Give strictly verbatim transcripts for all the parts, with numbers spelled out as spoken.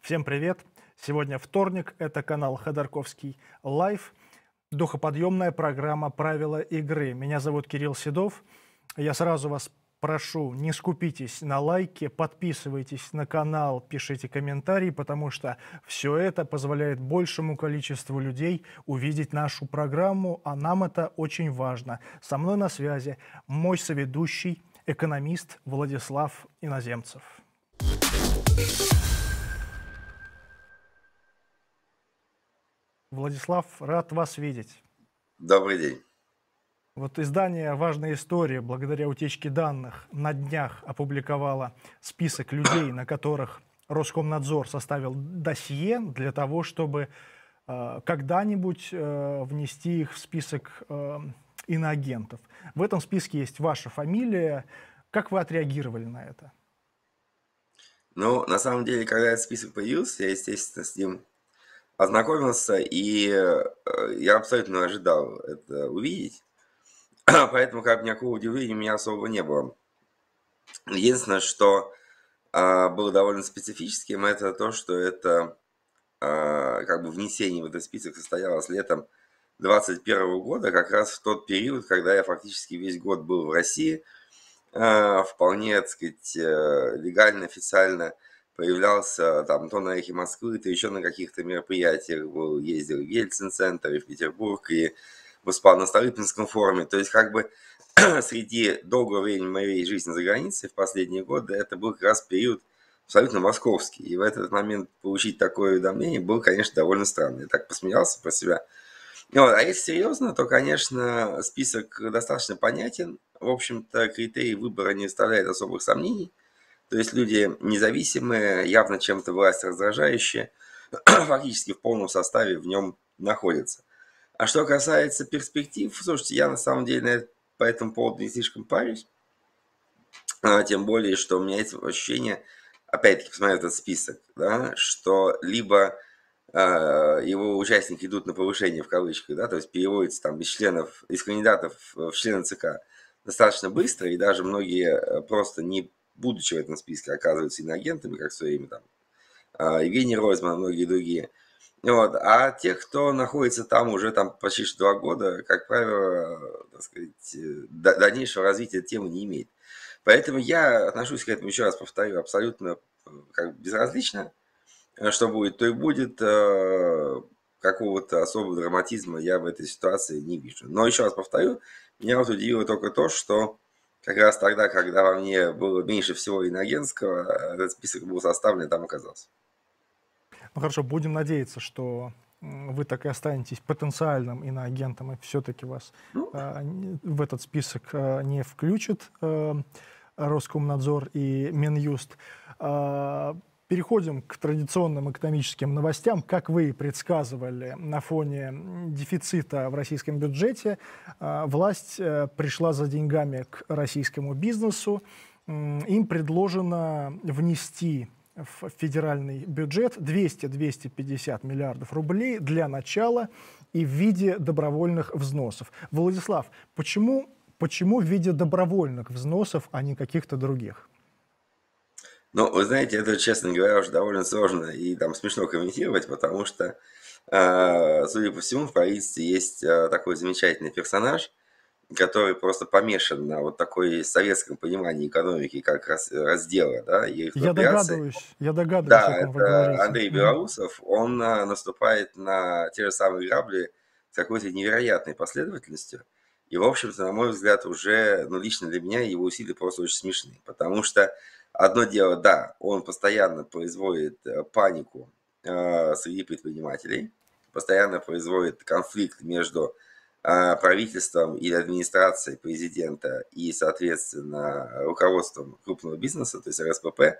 Всем привет! Сегодня вторник, это канал Ходорковский Live, духоподъемная программа «Правила игры». Меня зовут Кирилл Седов. Я сразу вас прошу, не скупитесь на лайки, подписывайтесь на канал, пишите комментарии, потому что все это позволяет большему количеству людей увидеть нашу программу, а нам это очень важно. Со мной на связи мой соведущий, экономист Владислав Иноземцев. Владислав, рад вас видеть. Добрый день. Вот издание «Важная история» благодаря утечке данных на днях опубликовало список людей, на которых Роскомнадзор составил досье для того, чтобы э, когда-нибудь э, внести их в список э, иноагентов. В этом списке есть ваша фамилия. Как вы отреагировали на это? Ну, на самом деле, когда этот список появился, я, естественно, с ним ознакомился, и я абсолютно ожидал это увидеть. Поэтому как никакого удивления у меня особо не было. Единственное, что а, было довольно специфическим, это то, что это а, как бы внесение в этот список состоялось летом две тысячи двадцать первого года, как раз в тот период, когда я фактически весь год был в России, а, вполне, так сказать, легально, официально появлялся там то на Эхе Москвы, то еще на каких-то мероприятиях был, ездил в Ельцин-центр и в Петербург, и выступал на Столыпинском форуме. То есть как бы среди долгого времени моей жизни за границей в последние годы это был как раз период абсолютно московский. И в этот момент получить такое уведомление было, конечно, довольно странно. Я так посмеялся про себя. Вот. А если серьезно, то, конечно, список достаточно понятен. В общем-то, критерий выбора не оставляет особых сомнений. То есть люди независимые, явно чем-то власть раздражающие, фактически в полном составе в нем находятся. А что касается перспектив, слушайте, я на самом деле по этому поводу не слишком парюсь. А, тем более, что у меня есть ощущение, опять-таки, посмотрев этот список, да, что либо а, его участники идут на повышение в кавычках, да, то есть переводятся там из членов, из кандидатов в члены ЦК достаточно быстро, и даже многие просто не будучи в этом списке оказываются иноагентами, как в свое время там а, Евгений Ройзман и многие другие. Вот. А те, кто находится там уже там, почти два года, как правило, так сказать, дальнейшего развития темы не имеет. Поэтому я отношусь к этому, еще раз повторю, абсолютно как безразлично. Что будет, то и будет. Какого-то особого драматизма я в этой ситуации не вижу. Но еще раз повторю, меня вот удивило только то, что как раз тогда, когда во мне было меньше всего иноагентского, этот список был составлен и там оказался. Ну хорошо, будем надеяться, что вы так и останетесь потенциальным иноагентом, и все-таки вас ну, а, в этот список а, не включит а, Роскомнадзор и Минюст. А, переходим к традиционным экономическим новостям. Как вы предсказывали, на фоне дефицита в российском бюджете а, власть а, пришла за деньгами к российскому бизнесу. Им предложено внести в федеральный бюджет двести — двести пятьдесят миллиардов рублей для начала и в виде добровольных взносов. Владислав, почему, почему в виде добровольных взносов, а не каких-то других? Ну, вы знаете, это, честно говоря, уже довольно сложно и там смешно комментировать, потому что, судя по всему, в правительстве есть такой замечательный персонаж, который просто помешан на вот такой советском понимании экономики, как раз, раздела, да, и их я догадываюсь, я догадываюсь. Да, это Андрей Белоусов, он а, наступает на те же самые грабли с какой-то невероятной последовательностью, и, в общем-то, на мой взгляд, уже, ну, лично для меня его усилия просто очень смешны, потому что одно дело, да, он постоянно производит панику э, среди предпринимателей, постоянно производит конфликт между правительством или администрацией президента и, соответственно, руководством крупного бизнеса, то есть эр эс пэ пэ,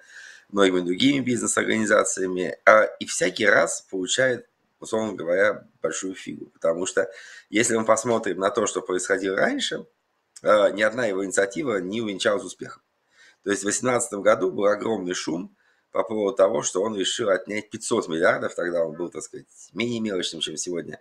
многими другими бизнес-организациями, и всякий раз получает, условно говоря, большую фигу. Потому что, если мы посмотрим на то, что происходило раньше, ни одна его инициатива не увенчалась успехом. То есть в две тысячи восемнадцатом году был огромный шум по поводу того, что он решил отнять пятьсот миллиардов, тогда он был, так сказать, менее мелочным, чем сегодня,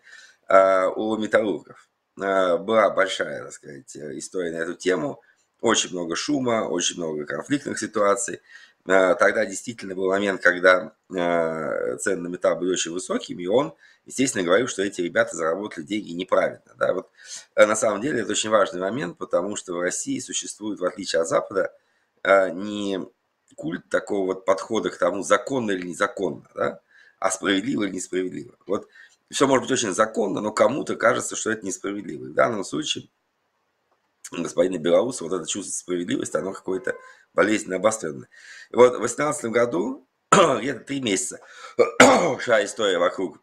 у металлургов. Была большая, так сказать, история на эту тему. Очень много шума, очень много конфликтных ситуаций. Тогда действительно был момент, когда цены на металл были очень высокими, и он, естественно, говорил, что эти ребята заработали деньги неправильно. Да, вот, на самом деле это очень важный момент, потому что в России существует, в отличие от Запада, не культ такого вот подхода к тому, законно или незаконно, да, а справедливо или несправедливо. Вот все может быть очень законно, но кому-то кажется, что это несправедливо. И в данном случае господина Белоусова вот это чувство справедливости, оно какое-то болезненно обостренное. И вот в две тысячи восемнадцатом году, где-то три месяца, шла история вокруг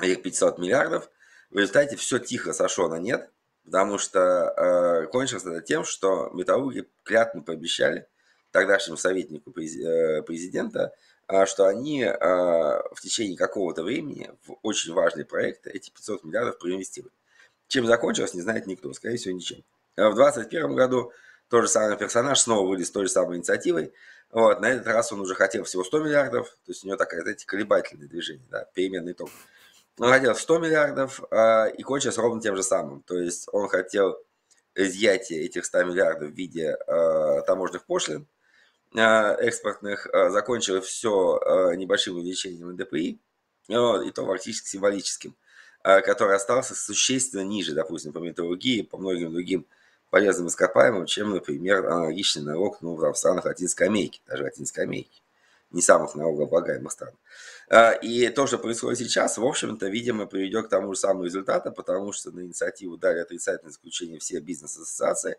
этих пятисот миллиардов. В результате все тихо сошло на нет, потому что э, кончилось это тем, что металлурги клятно пообещали тогдашнему советнику президента, что они в течение какого-то времени в очень важные проекты эти пятьсот миллиардов проинвестируют. Чем закончилось, не знает никто, скорее всего, ничем. В две тысячи двадцать первом году тот же самый персонаж снова вылез с той же самой инициативой. Вот, на этот раз он уже хотел всего сто миллиардов, то есть у него такое, знаете, колебательное движение, да, переменный ток. Он хотел сто миллиардов и кончилось ровно тем же самым. То есть он хотел изъятие этих ста миллиардов в виде таможенных пошлин экспортных, закончилось все небольшим увеличением эн дэ пэ и, и то фактически символическим, который остался существенно ниже, допустим, по металлургии, по многим другим полезным ископаемым, чем, например, аналогичный налог, ну, в странах Латинской Америки, даже Латинской Америки, не самых налогооблагаемых стран. И то, что происходит сейчас, в общем-то, видимо, приведет к тому же самому результату, потому что на инициативу дали отрицательное заключение все бизнес-ассоциации.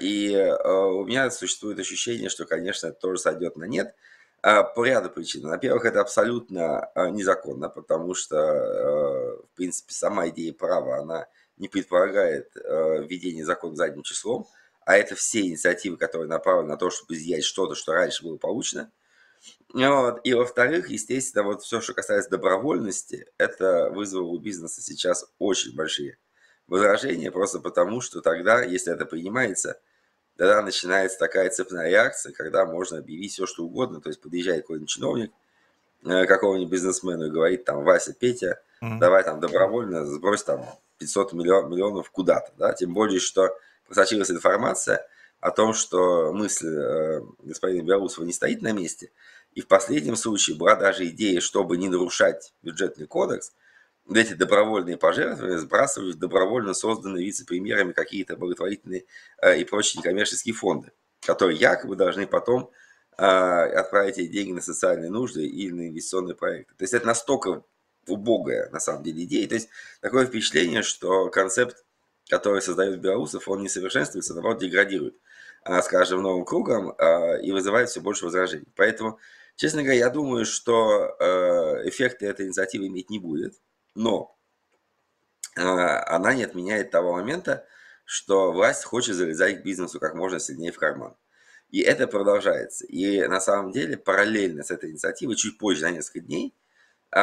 И у меня существует ощущение, что, конечно, это тоже сойдет на нет по ряду причин. Во-первых, это абсолютно незаконно, потому что, в принципе, сама идея права, она не предполагает введение закона задним числом, а это все инициативы, которые направлены на то, чтобы изъять что-то, что раньше было получено. Вот. И, во-вторых, естественно, вот все, что касается добровольности, это вызвало у бизнеса сейчас очень большие возражения, просто потому, что тогда, если это принимается, тогда начинается такая цепная реакция, когда можно объявить все, что угодно. То есть подъезжает какой-нибудь чиновник, какого-нибудь бизнесмена и говорит, там, Вася, Петя, mm-hmm. давай там добровольно сбрось там пятьсот миллионов куда-то. Да? Тем более, что просочилась информация о том, что мысль э, господина Белоусова не стоит на месте. И в последнем случае была даже идея, чтобы не нарушать бюджетный кодекс, эти добровольные пожертвования сбрасывали в добровольно созданные вице-премьерами какие-то благотворительные и прочие некоммерческие фонды, которые якобы должны потом отправить эти деньги на социальные нужды или на инвестиционные проекты. То есть это настолько убогая, на самом деле, идея. То есть такое впечатление, что концепт, который создает Белоусов, он не совершенствуется, наоборот, деградирует с каждым новым кругом и вызывает все больше возражений. Поэтому, честно говоря, я думаю, что эффекты этой инициативы иметь не будет. Но э, она не отменяет того момента, что власть хочет залезать к бизнесу как можно сильнее в карман. И это продолжается. И на самом деле параллельно с этой инициативой, чуть позже, на несколько дней, э,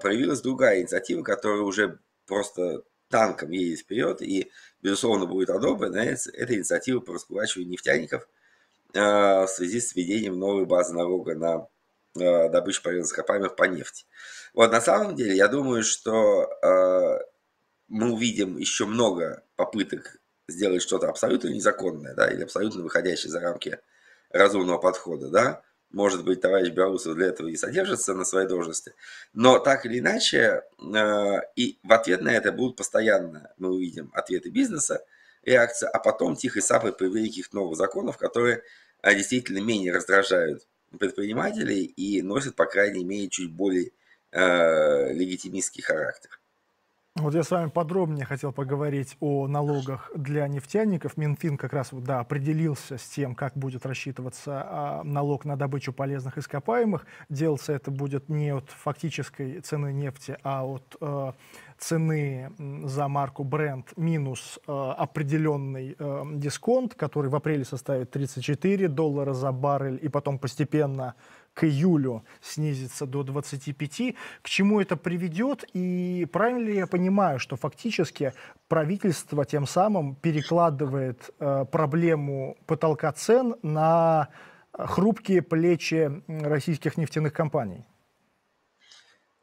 появилась другая инициатива, которая уже просто танком едет вперед и, безусловно, будет одобрена. Это инициатива по раскулачиванию нефтяников э, в связи с введением новой базы налога на добычу полезных ископаемых по нефти. Вот на самом деле, я думаю, что э, мы увидим еще много попыток сделать что-то абсолютно незаконное, да, или абсолютно выходящее за рамки разумного подхода, да. Может быть, товарищ Белоусов для этого и содержится на своей должности, но так или иначе, э, и в ответ на это будут постоянно, мы увидим ответы бизнеса, реакция, а потом тихой сапой появление каких-то новых законов, которые э, действительно менее раздражают предпринимателей и носят, по крайней мере, чуть более э, легитимистский характер. Вот я с вами подробнее хотел поговорить о налогах для нефтяников. Минфин как раз да, определился с тем, как будет рассчитываться налог на добычу полезных ископаемых. Делаться это будет не от фактической цены нефти, а от э, цены за марку Brent минус э, определенный э, дисконт, который в апреле составит тридцать четыре доллара за баррель и потом постепенно к июлю снизится до двадцати пяти. К чему это приведет? И правильно ли я понимаю, что фактически правительство тем самым перекладывает э, проблему потолка цен на хрупкие плечи российских нефтяных компаний?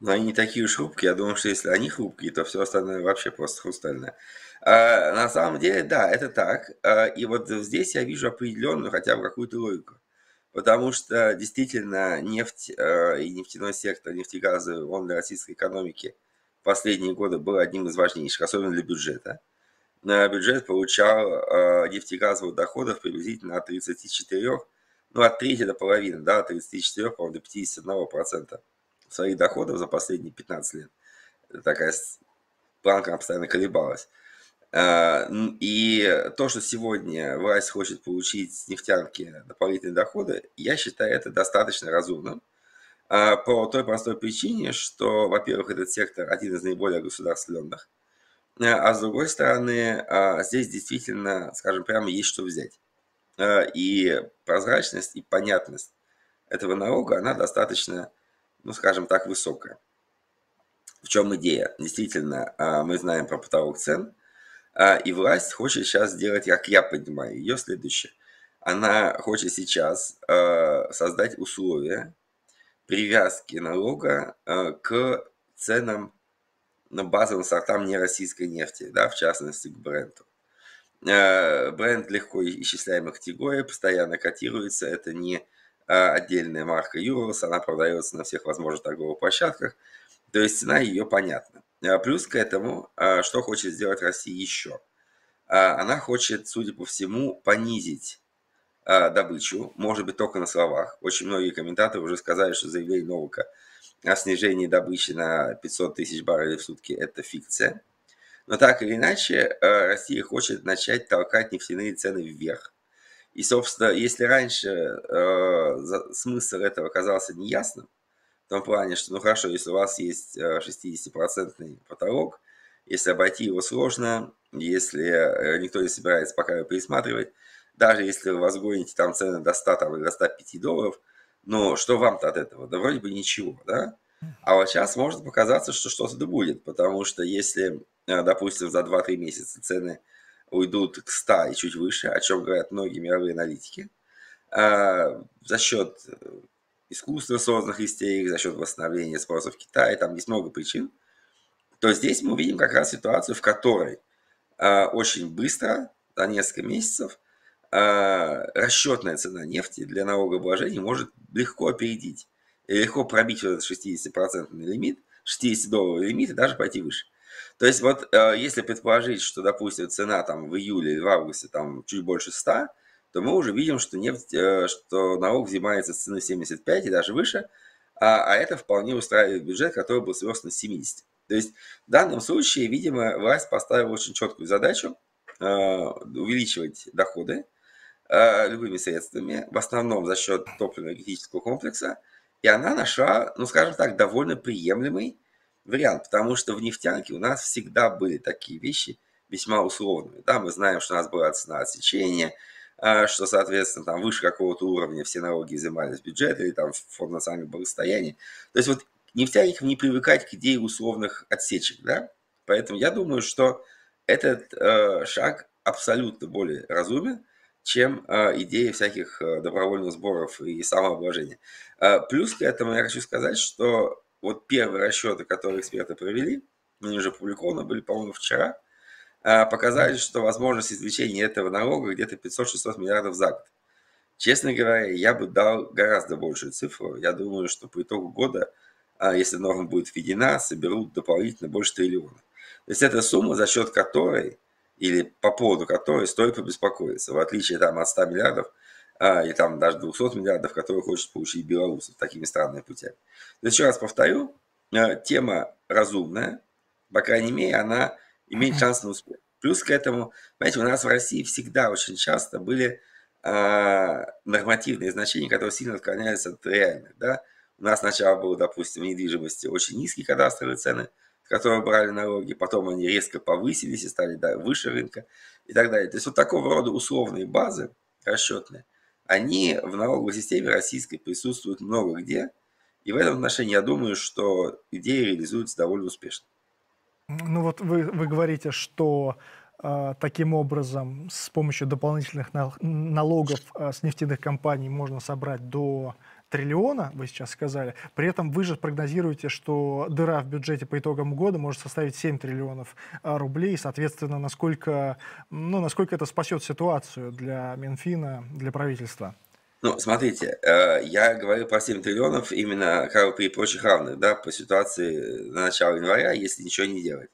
Но они не такие уж хрупкие. Я думаю, что если они хрупкие, то все остальное вообще просто хрустальное. А, на самом деле, да, это так. А, и вот здесь я вижу определенную хотя бы какую-то логику. Потому что действительно нефть а, и нефтяной сектор, нефтегазовый, он для российской экономики в последние годы был одним из важнейших, особенно для бюджета. Но бюджет получал а, нефтегазовых доходов приблизительно от тридцати четырёх, ну от трети до половины, да, от тридцати четырёх, по-моему, до пятидесяти одного процента. Своих доходов за последние пятнадцать лет. Такая планка постоянно колебалась. И то, что сегодня власть хочет получить с нефтянки дополнительные доходы, я считаю это достаточно разумным. По той простой причине, что, во-первых, этот сектор один из наиболее государственных, а с другой стороны, здесь действительно, скажем прямо, есть что взять. И прозрачность, и понятность этого налога, она достаточно, ну, скажем так, высокая. В чем идея? Действительно, мы знаем про потолок цен, и власть хочет сейчас сделать, как я понимаю, ее следующее. Она хочет сейчас создать условия привязки налога к ценам, ну, базовым сортам нероссийской нефти, да, в частности, к Бренту. Брент легко исчисляемая категория, постоянно котируется, это не отдельная марка Юрлс, она продается на всех возможных торговых площадках, то есть цена ее понятна. Плюс к этому, что хочет сделать Россия еще? Она хочет, судя по всему, понизить добычу, может быть, только на словах. Очень многие комментаторы уже сказали, что заявление Новака о снижении добычи на пятьсот тысяч баррелей в сутки – это фикция. Но так или иначе, Россия хочет начать толкать нефтяные цены вверх. И, собственно, если раньше э, за, смысл этого казался неясным, в том плане, что, ну хорошо, если у вас есть шестидесятипроцентный потолок, если обойти его сложно, если никто не собирается пока его пересматривать, даже если вы возгоните там цены до ста там, или до ста пяти долларов, ну что вам-то от этого? Да вроде бы ничего, да? А вот сейчас может показаться, что что-то будет, потому что если, допустим, за два-три месяца цены уйдут к ста и чуть выше, о чем говорят многие мировые аналитики, а, за счет искусственно созданных истерик, за счет восстановления спроса в Китае, там есть много причин, то здесь мы увидим как раз ситуацию, в которой а, очень быстро, за несколько месяцев, а, расчетная цена нефти для налогообложения может легко опередить, легко пробить вот этот шестидесятипроцентный лимит, шестидесятидолларовый лимит и даже пойти выше. То есть вот если предположить, что, допустим, цена там в июле или в августе там чуть больше ста, то мы уже видим, что, нефть, что налог взимается с цены семидесяти пяти и даже выше, а, а это вполне устраивает бюджет, который был свёрстан с семидесяти. То есть в данном случае, видимо, власть поставила очень четкую задачу э, увеличивать доходы э, любыми средствами, в основном за счет топливно-энергетического комплекса, и она нашла, ну, скажем так, довольно приемлемый вариант, потому что в нефтянке у нас всегда были такие вещи весьма условные. Да, мы знаем, что у нас была цена отсечения, что, соответственно, там выше какого-то уровня все налоги изымались в бюджет или там фонд национального благосостояния. То есть вот нефтяникам не привыкать к идее условных отсечек, да? Поэтому я думаю, что этот э, шаг абсолютно более разумен, чем э, идея всяких э, добровольных сборов и самообложения. Э, плюс к этому я хочу сказать, что вот первые расчеты, которые эксперты провели, они уже опубликованы, были, по-моему, вчера, показали, что возможность извлечения этого налога где-то пятьсот-шестьсот миллиардов за год. Честно говоря, я бы дал гораздо большую цифру. Я думаю, что по итогу года, если норма будет введена, соберут дополнительно больше триллиона. То есть это сумма, за счет которой, или по поводу которой стоит побеспокоиться, в отличие там, от ста миллиардов, и там даже двухсот миллиардов, которые хочет получить белорусов такими странными путями. Еще раз повторю, тема разумная, по крайней мере, она имеет шанс на успех. Плюс к этому, знаете, у нас в России всегда очень часто были э, нормативные значения, которые сильно отклонялись от реальных. Да? У нас сначала было, допустим, в недвижимости очень низкие кадастровые цены, с которых брали налоги, потом они резко повысились и стали, да, выше рынка и так далее. То есть вот такого рода условные базы расчетные, они в налоговой системе российской присутствуют много где. И в этом отношении я думаю, что идея реализуется довольно успешно. Ну вот вы, вы говорите, что э, таким образом с помощью дополнительных нал- налогов э, с нефтяных компаний можно собрать до триллиона, вы сейчас сказали, при этом вы же прогнозируете, что дыра в бюджете по итогам года может составить семь триллионов рублей, соответственно, насколько, ну, насколько это спасет ситуацию для Минфина, для правительства? Ну, смотрите, я говорю про семь триллионов именно как бы при прочих равных, да, по ситуации на начало января, если ничего не делать.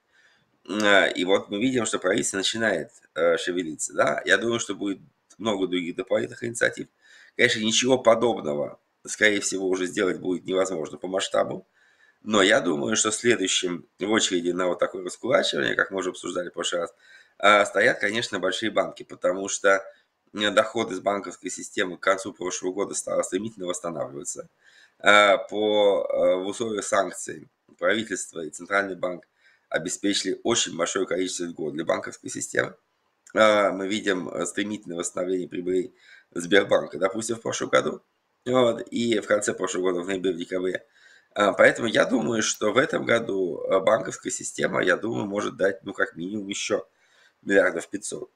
И вот мы видим, что правительство начинает шевелиться, да. Я думаю, что будет много других дополнительных инициатив. Конечно, ничего подобного, скорее всего, уже сделать будет невозможно по масштабу. Но я думаю, что следующим в очереди на вот такое раскулачивание, как мы уже обсуждали в прошлый раз, стоят, конечно, большие банки, потому что доходы из банковской системы к концу прошлого года стали стремительно восстанавливаться. По, в условиях санкций правительство и Центральный банк обеспечили очень большое количество льгот для банковской системы. Мы видим стремительное восстановление прибылей Сбербанка, допустим, в прошлом году, вот, и в конце прошлого года, в ноябре, в декабре. Поэтому я думаю, что в этом году банковская система, я думаю, может дать, ну, как минимум еще миллиардов пятьсот.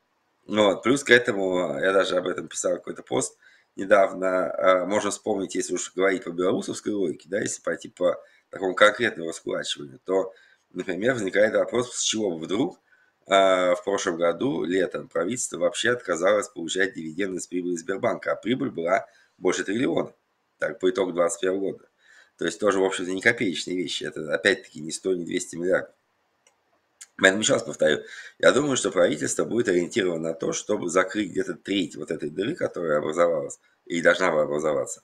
Вот. Плюс к этому, я даже об этом писал какой-то пост недавно, можно вспомнить, если уж говорить по белорусовской логике, да, если пойти по такому конкретному раскулачиванию, то, например, возникает вопрос, с чего вдруг в прошлом году, летом, правительство вообще отказалось получать дивиденды с прибыли Сбербанка, а прибыль была больше триллиона, так, по итогу две тысячи двадцать первого года. То есть тоже, в общем-то, не копеечные вещи, это опять-таки не сто, не двести миллиардов. Поэтому еще раз повторю, я думаю, что правительство будет ориентировано на то, чтобы закрыть где-то треть вот этой дыры, которая образовалась, или должна была образоваться.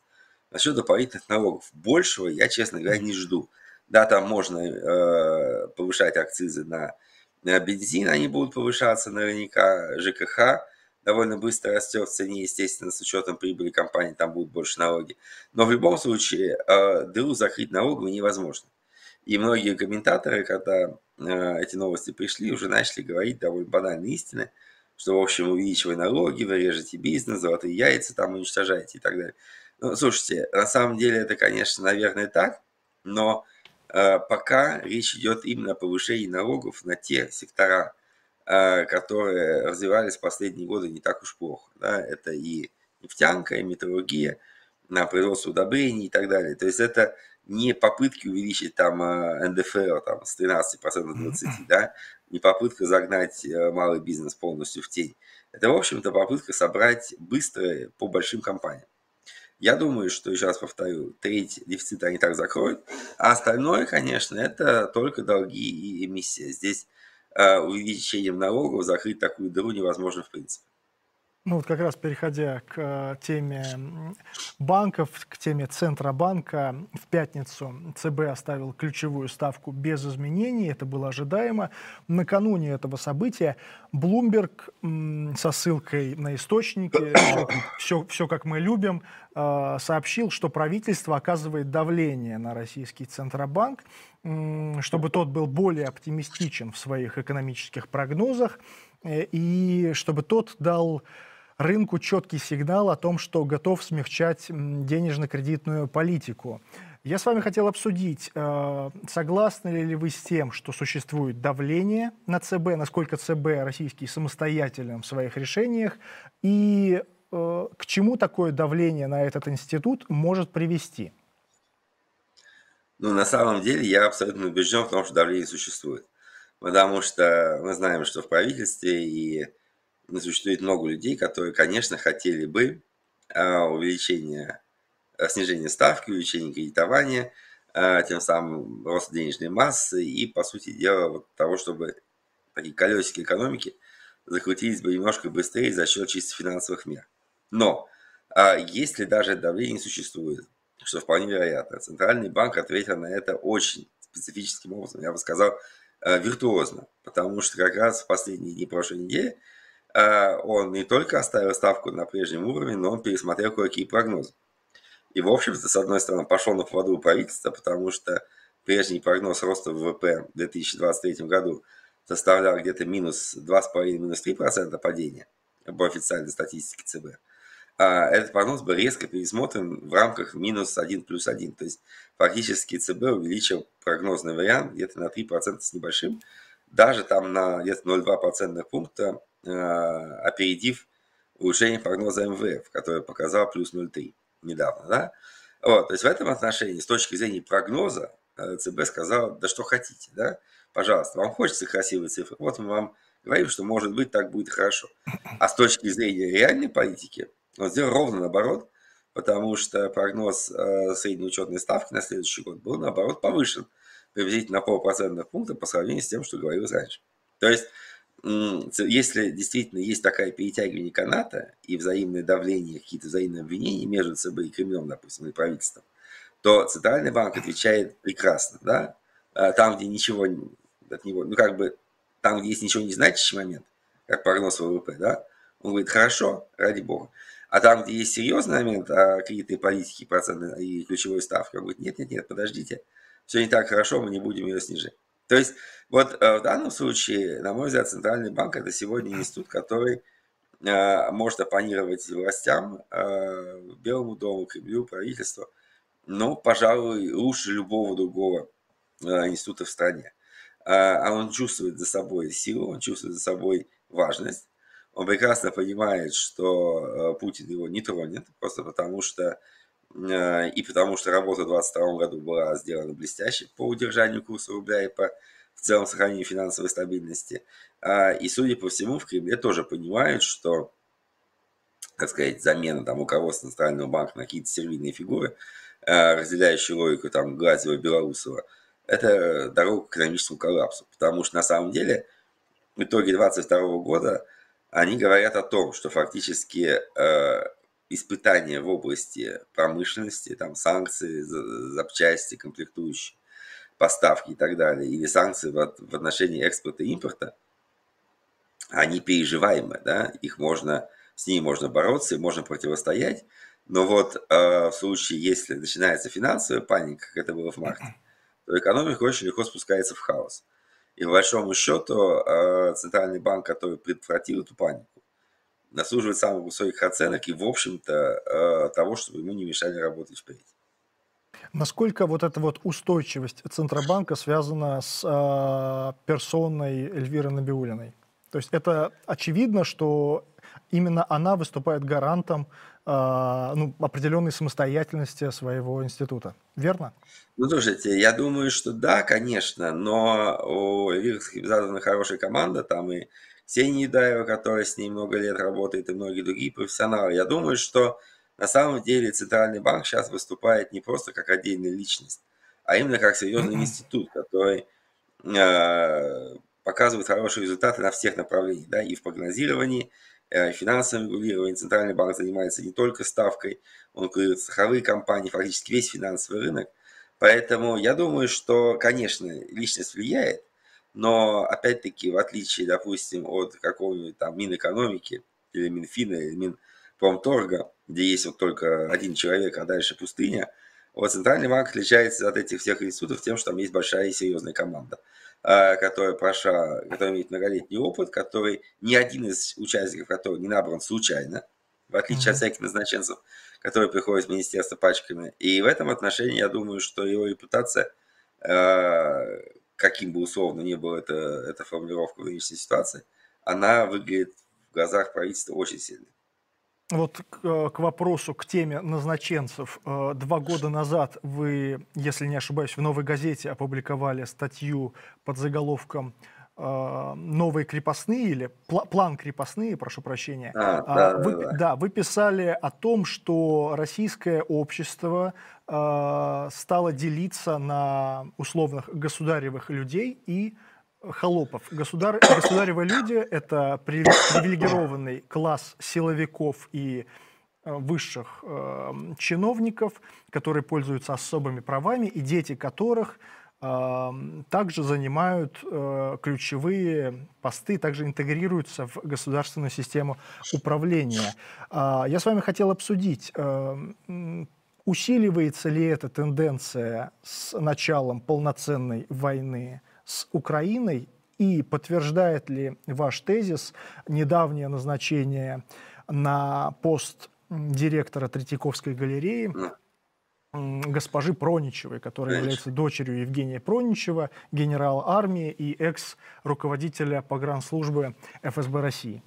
Насчет дополнительных налогов. Большего я, честно говоря, не жду. Да, там можно э, повышать акцизы на, на бензин, они будут повышаться наверняка. ЖКХ довольно быстро растет в цене, естественно, с учетом прибыли компании, там будут больше налоги. Но в любом случае э, дыру закрыть налогами невозможно. И многие комментаторы, когда э, эти новости пришли, уже начали говорить довольно банальные истины, что, в общем, увеличивая налоги, вы режете бизнес, золотые яйца там уничтожаете и так далее. Ну, слушайте, на самом деле это, конечно, наверное, так, но э, пока речь идет именно о повышении налогов на те сектора, э, которые развивались в последние годы не так уж плохо. Да? Это и нефтянка, и металлургия, на производство удобрений и так далее. То есть это не попытки увеличить там эн дэ эф эл там, с тринадцати процентов до двадцати процентов, да? Не попытка загнать малый бизнес полностью в тень. Это, в общем-то, попытка собрать быстро по большим компаниям. Я думаю, что, еще раз повторю, треть дефицита они так закроют, а остальное, конечно, это только долги и эмиссия. Здесь э, увеличением налогов закрыть такую дыру невозможно в принципе. Ну вот как раз переходя к теме банков, к теме Центробанка, в пятницу цэ бэ оставил ключевую ставку без изменений, это было ожидаемо. Накануне этого события Bloomberg со ссылкой на источники, все, все как мы любим, сообщил, что правительство оказывает давление на российский Центробанк, чтобы тот был более оптимистичен в своих экономических прогнозах, и чтобы тот дал рынку четкий сигнал о том, что готов смягчать денежно-кредитную политику. Я с вами хотел обсудить, согласны ли вы с тем, что существует давление на цэ бэ, насколько цэ бэ российский самостоятелен в своих решениях, и к чему такое давление на этот институт может привести? Ну, на самом деле я абсолютно убежден в том, что давление существует. Потому что мы знаем, что в правительстве и существует много людей, которые, конечно, хотели бы увеличения, снижения ставки, увеличения кредитования, тем самым рост денежной массы и, по сути дела, вот того, чтобы такие колесики экономики закрутились бы немножко быстрее за счет чисто финансовых мер. Но если даже давление существует, что вполне вероятно, Центральный банк ответил на это очень специфическим образом, я бы сказал, виртуозно, потому что как раз в последние дни прошлой недели он не только оставил ставку на прежнем уровне, но он пересмотрел кое-какие прогнозы. И, в общем-то, с одной стороны, пошел на поводу у правительства, потому что прежний прогноз роста вэ вэ пэ в две тысячи двадцать третьем году составлял где-то минус два с половиной - минус три процента падения по официальной статистике цэ бэ. Этот прогноз был резко пересмотрен в рамках минус один плюс один. То есть фактически цэ бэ увеличил прогнозный вариант где-то на три процента с небольшим, даже там на где-то ноль целых два десятых процента пункта, э, опередив улучшение прогноза эм вэ эф, который показал плюс ноль целых три десятых недавно. Да? Вот, то есть в этом отношении, с точки зрения прогноза, ЦБ сказала, да что хотите, да, пожалуйста, вам хочется красивые цифры, вот мы вам говорим, что может быть так будет хорошо. А с точки зрения реальной политики, он сделал ровно наоборот, потому что прогноз средней учетной ставки на следующий год был, наоборот, повышен приблизительно на полпроцентных пункта по сравнению с тем, что говорилось раньше. То есть, если действительно есть такая перетягивание каната и взаимное давление, какие-то взаимные обвинения между ЦБ и Кремлем, допустим, и правительством, то Центральный банк отвечает прекрасно, да, там, где ничего от него, ну, как бы, там, где есть ничего не значащий момент, как прогноз ВВП, да, он говорит, хорошо, ради бога. А там, где есть серьезный момент о кредитной политике, процентной и ключевой ставке, он говорит, нет-нет-нет, подождите, все не так хорошо, мы не будем ее снижать. То есть, вот в данном случае, на мой взгляд, Центральный банк – это сегодня институт, который может оппонировать властям, Белому дому, Кремлю, правительству, но, пожалуй, лучше любого другого института в стране. А он чувствует за собой силу, он чувствует за собой важность. Он прекрасно понимает, что Путин его не тронет, просто потому что и потому что работа в двадцать втором году была сделана блестяще по удержанию курса рубля и по в целом сохранению финансовой стабильности. И, судя по всему, в Кремле тоже понимают, что, так сказать, замена там руководства Центрального банка на какие-то сервильные фигуры, разделяющие логику там Глазева, Белоусова, это дорога к экономическому коллапсу. Потому что, на самом деле, в итоге двадцать второго года они говорят о том, что фактически э, испытания в области промышленности, там санкции, запчасти, комплектующие, поставки и так далее, или санкции в, в отношении экспорта и импорта, они переживаемы, да, их можно, с ними можно бороться, и можно противостоять, но вот э, в случае, если начинается финансовая паника, как это было в марте, то экономика очень легко спускается в хаос. И по большому счету Центральный банк, который предотвратил эту панику, заслуживает самых высоких оценок и, в общем-то, того, чтобы ему не мешали работать впереди. Насколько вот эта вот устойчивость Центробанка связана с э, персоной Эльвиры Набиуллиной? То есть это очевидно, что именно она выступает гарантом э, ну, определенной самостоятельности своего института, верно? Ну, слушайте, я думаю, что да, конечно, но у Эльвиры задана хорошая команда, там и Ксения Юдаева, которая с ней много лет работает, и многие другие профессионалы. Я думаю, что на самом деле Центральный банк сейчас выступает не просто как отдельная личность, а именно как серьезный институт, который э, показывает хорошие результаты на всех направлениях, да, и в прогнозировании, э, финансовом регулировании. Центральный банк занимается не только ставкой, он курирует страховые компании, фактически весь финансовый рынок. Поэтому я думаю, что, конечно, личность влияет, но, опять-таки, в отличие, допустим, от какого-нибудь там Минэкономики или Минфина, или Минпромторга, где есть вот только один человек, а дальше пустыня, вот Центральный банк отличается от этих всех институтов тем, что там есть большая и серьезная команда, которая прошла, которая имеет многолетний опыт, который ни один из участников которого не набран случайно, в отличие mm-hmm. от всяких назначенцев, которые приходят в министерство пачками. И в этом отношении, я думаю, что его репутация, э, каким бы условно ни была эта, эта формулировка в нынешней ситуации, она выглядит в глазах правительства очень сильно. Вот к, к вопросу, к теме назначенцев. Два года назад вы, если не ошибаюсь, в «Новой газете» опубликовали статью под заголовком «Новые крепостные» или «План крепостные», прошу прощения. А, да, вы, да, да. да, вы писали о том, что российское общество э, стало делиться на условных государевых людей и холопов. Государ... Государевые люди – это привилегированный класс силовиков и высших э, чиновников, которые пользуются особыми правами, и дети которых также занимают э, ключевые посты, также интегрируются в государственную систему управления. Э, я с вами хотел обсудить, э, усиливается ли эта тенденция с началом полноценной войны с Украиной, и подтверждает ли ваш тезис недавнее назначение на пост директора Третьяковской галереи госпожи Проничевой, которая Конечно. является дочерью Евгения Проничева, генерала армии и экс-руководителя погранслужбы ФСБ России?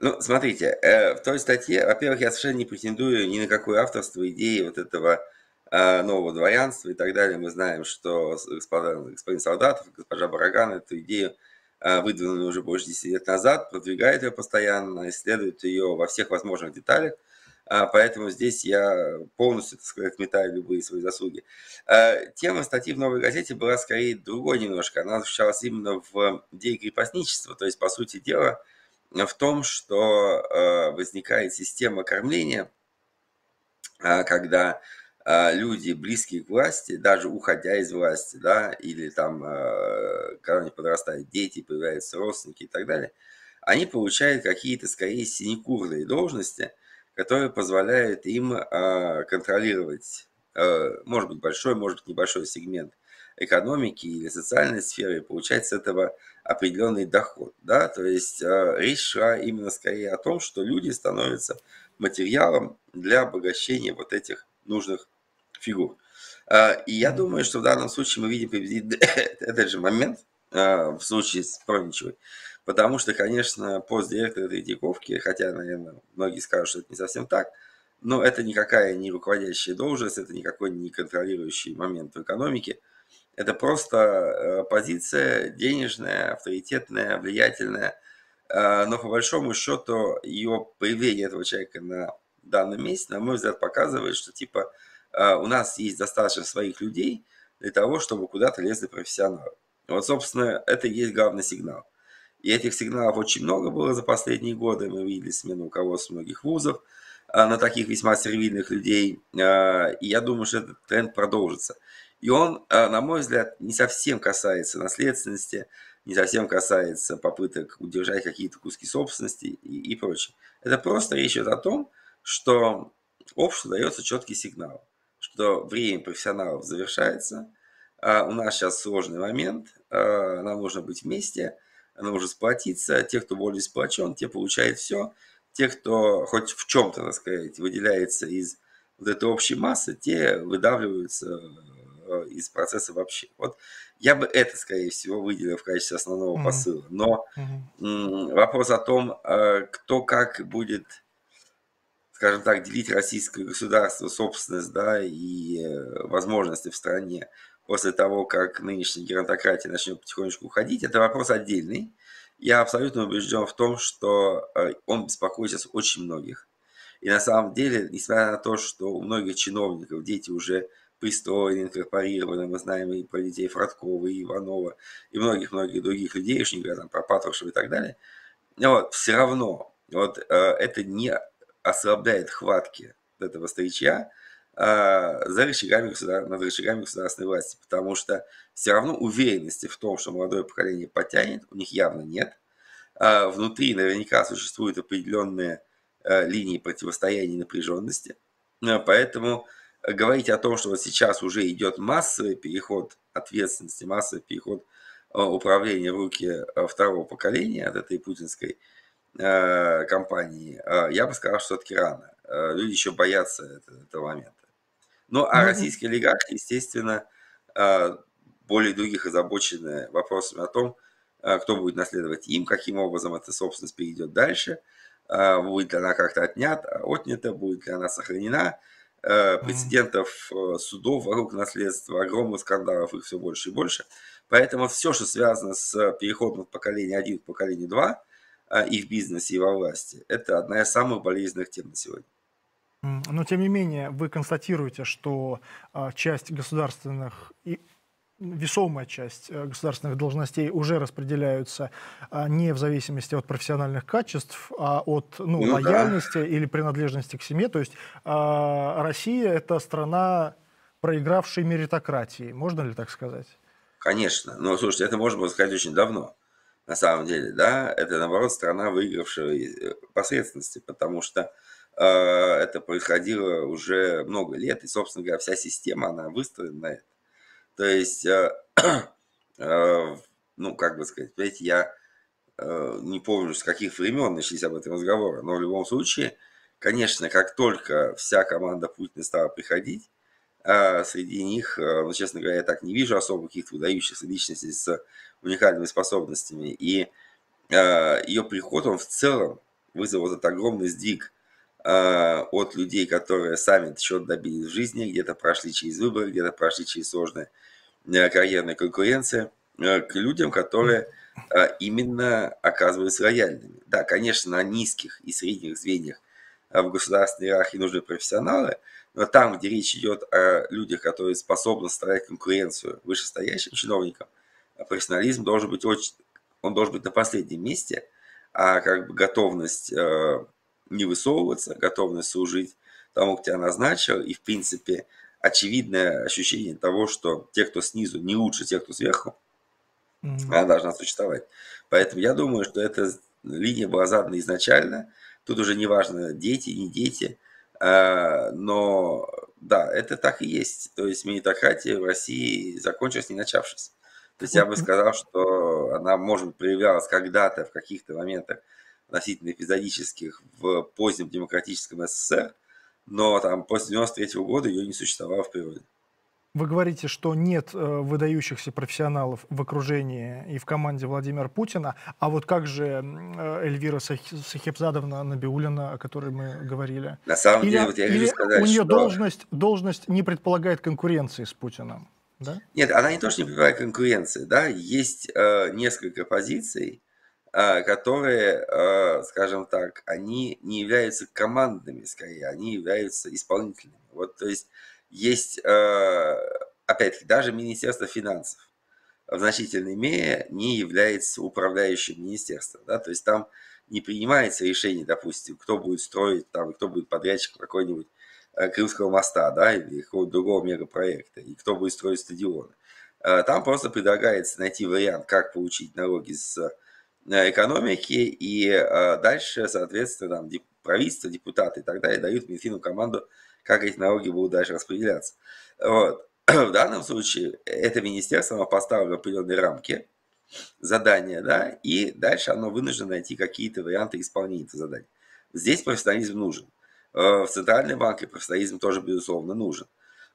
Ну, смотрите, э, в той статье, во-первых, я совершенно не претендую ни на какое авторство идеи вот этого э, нового дворянства и так далее. Мы знаем, что господа, господин Солдатов, госпожа Бараган эту идею, э, выдвинули уже больше десяти лет назад, продвигает ее постоянно, исследует ее во всех возможных деталях. Э, поэтому здесь я полностью, так сказать, отметаю любые свои заслуги. Э, тема статьи в «Новой газете» была скорее другой немножко. Она заключалась именно в идее крепостничества, то есть, по сути дела, в том, что э, возникает система кормления, э, когда э, люди, близкие к власти, даже уходя из власти, да, или там, э, когда они подрастают, дети, появляются родственники и так далее, они получают какие-то, скорее, синекурные должности, которые позволяют им э, контролировать, э, может быть, большой, может быть, небольшой сегмент экономики или социальной сферы, и получать с этого определенный доход. Да? То есть э, речь шла именно скорее о том, что люди становятся материалом для обогащения вот этих нужных фигур. Э, и я думаю, что в данном случае мы видим приблизительно этот же момент э, в случае с Проничевой. Потому что, конечно, пост директора Третьяковки, хотя, наверное, многие скажут, что это не совсем так, но это никакая не руководящая должность, это никакой не контролирующий момент в экономике. Это просто позиция денежная, авторитетная, влиятельная. Но по большому счету ее появление этого человека на данном месте, на мой взгляд, показывает, что типа у нас есть достаточно своих людей для того, чтобы куда-то лезли профессионалы. Вот, собственно, это и есть главный сигнал. И этих сигналов очень много было за последние годы. Мы видели смену руководства многих вузов на таких весьма сервильных людей. И я думаю, что этот тренд продолжится. И он, на мой взгляд, не совсем касается наследственности, не совсем касается попыток удержать какие-то куски собственности и, и прочее. Это просто речь идет о том, что обществу дается четкий сигнал, что время профессионалов завершается, у нас сейчас сложный момент, нам нужно быть вместе, нам нужно сплотиться, те, кто более сплочен, те получают все, те, кто хоть в чем-то, так сказать, выделяется из вот этой общей массы, те выдавливаются из процесса вообще. Вот я бы это, скорее всего, выделил в качестве основного mm-hmm. посыла. Но mm-hmm. вопрос о том, кто как будет, скажем так, делить российское государство, собственность, да, и возможности в стране после того, как нынешняя геронтократия начнет потихонечку уходить, это вопрос отдельный. Я абсолютно убежден в том, что он беспокоит сейчас очень многих. И на самом деле, несмотря на то, что у многих чиновников дети уже пристроены, инкорпорированы, мы знаем и про детей Фродкова, и Иванова, и многих-многих других людей, уж не говоря там про Патрушева и так далее, вот, все равно вот, э, это не ослабляет хватки этого старичья э, за рычагами государ... над рычагами государственной власти, потому что все равно уверенности в том, что молодое поколение потянет, у них явно нет. Э, внутри наверняка существуют определенные э, линии противостояния и напряженности, э, поэтому говорить о том, что вот сейчас уже идет массовый переход ответственности, массовый переход управления в руки второго поколения от этой путинской э, компании, э, я бы сказал, что все-таки рано. Э, люди еще боятся этого, этого момента. Ну, а mm-hmm. российские олигархи, естественно, э, более других озабочены вопросами о том, э, кто будет наследовать им, каким образом эта собственность перейдет дальше, э, будет ли она как-то отнята, отнята, будет ли она сохранена. Прецедентов судов вокруг наследства, огромных скандалов, их все больше и больше. Поэтому все, что связано с переходом от поколения один к поколению два, и в бизнесе, и во власти, это одна из самых болезненных тем на сегодня. Но тем не менее, вы констатируете, что часть государственных и весомая часть государственных должностей уже распределяются не в зависимости от профессиональных качеств, а от ну, ну, лояльности да. или принадлежности к семье. То есть Россия – это страна, проигравшей меритократии. Можно ли так сказать? Конечно. Но, слушайте, это можно было сказать очень давно. На самом деле, да, это, наоборот, страна, выигравшая посредственности, потому что э, это происходило уже много лет, и, собственно говоря, вся система, она выстроена на это. То есть, э, э, ну, как бы сказать, понимаете, я э, не помню, с каких времен начались об этом разговоры, но в любом случае, конечно, как только вся команда Путина стала приходить, э, среди них, э, ну, честно говоря, я так не вижу особо каких-то выдающихся личностей с уникальными способностями, и э, ее приход, он в целом вызвал этот огромный сдвиг э, от людей, которые сами чего-то добились в жизни, где-то прошли через выборы, где-то прошли через сложные э, карьерные конкуренции, э, к людям, которые э, именно оказываются лояльными. Да, конечно, на низких и средних звеньях э, в государственной иерархии нужны профессионалы, но там, где речь идет о людях, которые способны составлять конкуренцию вышестоящим чиновникам, профессионализм должен быть очень, он должен быть на последнем месте, а как бы готовность э, не высовываться, готовность служить тому, кто тебя назначил, и в принципе очевидное ощущение того, что те, кто снизу, не лучше тех, кто сверху, mm-hmm. она должна существовать. Поэтому я думаю, что эта линия была задана изначально, тут уже не важно, дети, не дети, э, но да, это так и есть, то есть меритократия в России закончилась, не начавшись. То есть я бы сказал, что она, может быть, проявлялась когда-то в каких-то моментах относительно эпизодических в позднем демократическом СССР, но там после девяносто третьего года ее не существовало в природе. Вы говорите, что нет выдающихся профессионалов в окружении и в команде Владимира Путина, а вот как же Эльвира Сахипзадовна Набиуллина, о которой мы говорили? На самом или, деле, вот я хочу сказать, у нее что... должность, должность не предполагает конкуренции с Путиным. Да? Нет, она не то, что не предполагает конкуренции, да, есть э, несколько позиций, э, которые, э, скажем так, они не являются командными, скорее, они являются исполнительными. Вот, то есть, есть, э, опять-таки, даже Министерство финансов в значительной мере не является управляющим министерством, да, то есть там не принимается решение, допустим, кто будет строить, там, кто будет подрядчиком какой-нибудь Крымского моста, да, или какого-то другого мегапроекта, и кто будет строить стадионы. Там просто предлагается найти вариант, как получить налоги с экономики, и дальше, соответственно, там, правительство, депутаты и так далее дают Минфину команду, как эти налоги будут дальше распределяться. Вот. В данном случае это министерство поставлено в определенные рамки задания, да, и дальше оно вынуждено найти какие-то варианты исполнения этого задания. Здесь профессионализм нужен. В Центральной банке профессионализм тоже, безусловно, нужен.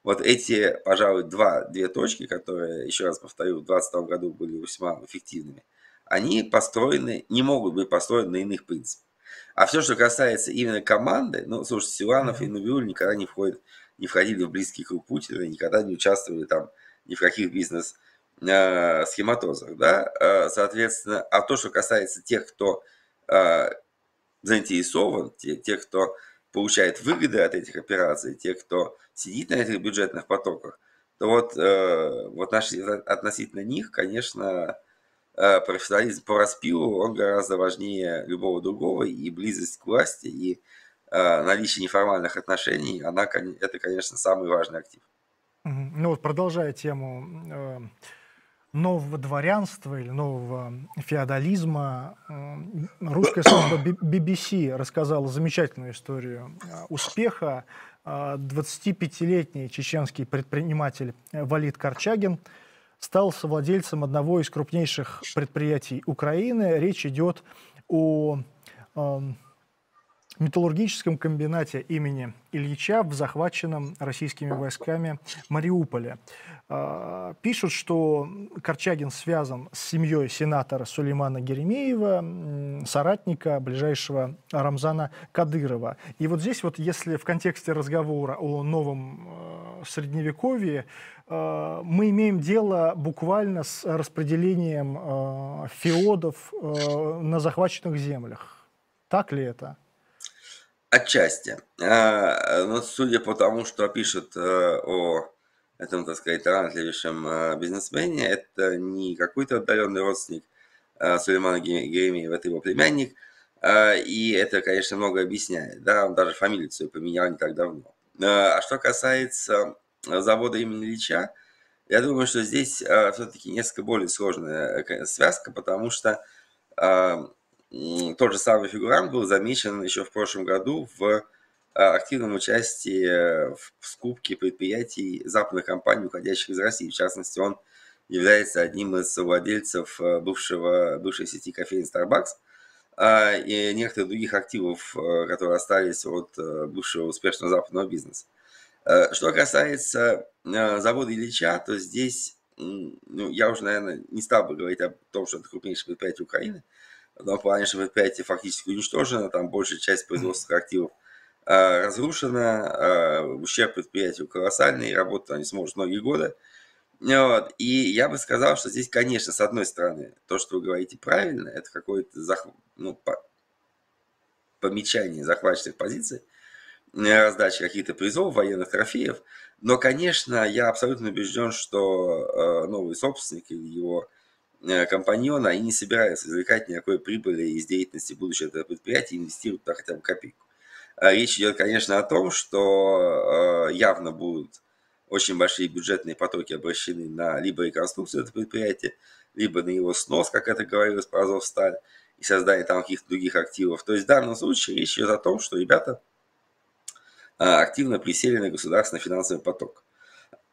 Вот эти, пожалуй, два, две точки, которые, еще раз повторю, в двадцать двадцатом году были весьма эффективными, они построены, не могут быть построены на иных принципах. А все, что касается именно команды, ну, слушайте, Силуанов и Набиуллина никогда не, входят, не входили в близкий круг Путина, никогда не участвовали там ни в каких бизнес-схематозах, да, соответственно, а то, что касается тех, кто заинтересован, тех, кто получает выгоды от этих операций, те, кто сидит на этих бюджетных потоках, то вот, э, вот наши, относительно них, конечно, э, профессионализм по распилу, он гораздо важнее любого другого, и близость к власти, и э, наличие неформальных отношений, она, это, конечно, самый важный актив. Ну вот, продолжая тему э, нового дворянства или нового феодализма, русская служба би би си рассказала замечательную историю успеха. двадцатипятилетний чеченский предприниматель Валид Карчагин стал совладельцем одного из крупнейших предприятий Украины. Речь идет о металлургическом комбинате имени Ильича в захваченном российскими войсками Мариуполе. Пишут, что Карчагин связан с семьей сенатора Сулеймана Геремеева, соратника ближайшего Рамзана Кадырова. И вот здесь вот, если в контексте разговора о новом средневековье, мы имеем дело буквально с распределением феодов на захваченных землях. Так ли это? Отчасти. Но судя по тому, что пишут о этом, так сказать, талантливейшем бизнесмене, это не какой-то отдаленный родственник Сулеймана Геремеева, это его племянник. И это, конечно, много объясняет. Да, он даже фамилию свою поменял не так давно. А что касается завода имени Ильича, я думаю, что здесь все-таки несколько более сложная связка, потому что тот же самый фигурант был замечен еще в прошлом году в активном участии в скупке предприятий западных компаний, уходящих из России. В частности, он является одним из владельцев бывшего, бывшей сети кофеин Starbucks и некоторых других активов, которые остались от бывшего успешного западного бизнеса. Что касается завода Ильича, то здесь, ну, я уже, наверное, не стал бы говорить о том, что это крупнейшее предприятие Украины, в том плане, что предприятие фактически уничтожено, там большая часть производственных активов э, разрушена, э, ущерб предприятию колоссальный, работать она не сможет многие годы. Вот. И я бы сказал, что здесь, конечно, с одной стороны, то, что вы говорите правильно, это какое-то зах... ну, по... помечание захваченных позиций, раздача каких-то призов, военных трофеев. Но, конечно, я абсолютно убежден, что новый собственник или его компаньоны, они не собираются извлекать никакой прибыли из деятельности будущего этого предприятия, инвестируют туда хотя бы копейку. Речь идет, конечно, о том, что явно будут очень большие бюджетные потоки обращены на либо реконструкцию этого предприятия, либо на его снос, как это говорилось про Зовсталь, и создание там каких-то других активов. То есть в данном случае речь идет о том, что ребята активно присели на государственный финансовый поток.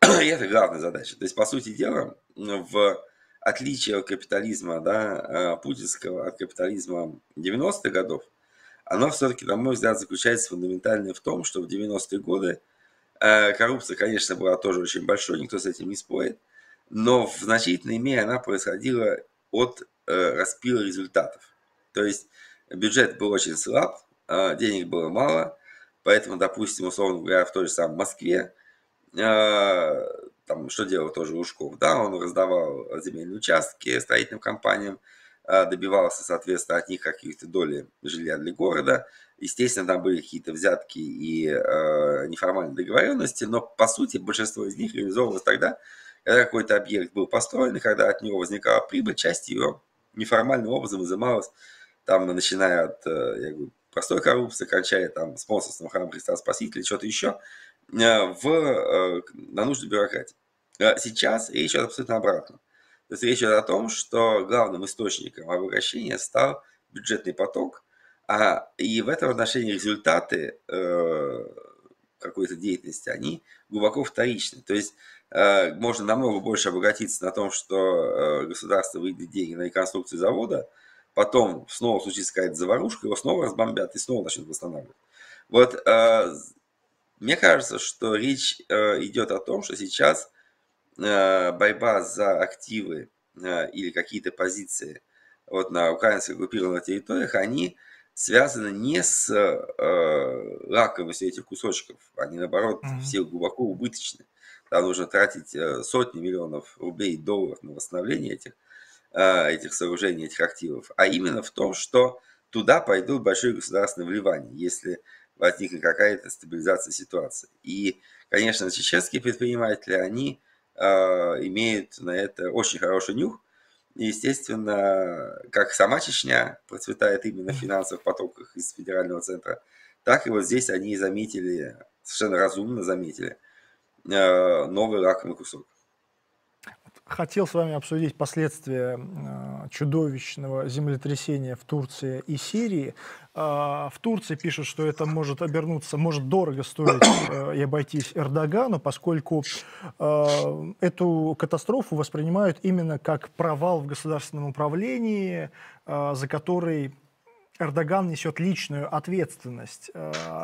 И это главная задача. То есть, по сути дела, в отличие от капитализма, да, путинского, от капитализма девяностых годов, оно все-таки, на мой взгляд, заключается фундаментально в том, что в девяностые годы коррупция, конечно, была тоже очень большой, никто с этим не спорит, но в значительной мере она происходила от распила результатов. То есть бюджет был очень слаб, денег было мало, поэтому, допустим, условно говоря, в той же самой Москве, э, там, что делал тоже Лужков, да, он раздавал земельные участки строительным компаниям, э, добивался, соответственно, от них каких-то долей жилья для города. Естественно, там были какие-то взятки и э, неформальные договоренности, но, по сути, большинство из них реализовывалось тогда, когда какой-то объект был построен, и когда от него возникала прибыль, часть ее неформальным образом изымалась, там, начиная от, я говорю, простой коррупции, кончая там спонсорством Храма Христа Спасителя, что-то еще, в, на нужды бюрократии. Сейчас речь идет абсолютно обратно. То есть речь идет о том, что главным источником обогащения стал бюджетный поток, а, и в этом отношении результаты э, какой-то деятельности, они глубоко вторичны. То есть э, можно намного больше обогатиться на том, что э, государство выделит деньги на реконструкцию завода, потом снова случится какая-то заварушка, его снова разбомбят и снова начнут восстанавливать. Вот э, мне кажется, что речь э, идет о том, что сейчас э, борьба за активы э, или какие-то позиции вот, на украинских оккупированных территориях, они связаны не с э, лакомостью этих кусочков, они, наоборот, mm-hmm. все глубоко убыточны. Там нужно тратить э, сотни миллионов рублей и долларов на восстановление этих этих сооружений, этих активов, а именно в том, что туда пойдут большие государственные вливания, если возникнет какая-то стабилизация ситуации. И, конечно, чеченские предприниматели, они э, имеют на это очень хороший нюх. И, естественно, как сама Чечня процветает именно в финансовых потоках из федерального центра, так и вот здесь они заметили, совершенно разумно заметили, э, новый раковый кусок. Хотел с вами обсудить последствия э, чудовищного землетрясения в Турции и Сирии. Э, в Турции пишут, что это может обернуться, может дорого стоить э, и обойтись Эрдогану, поскольку э, эту катастрофу воспринимают именно как провал в государственном управлении, э, за который Эрдоган несет личную ответственность.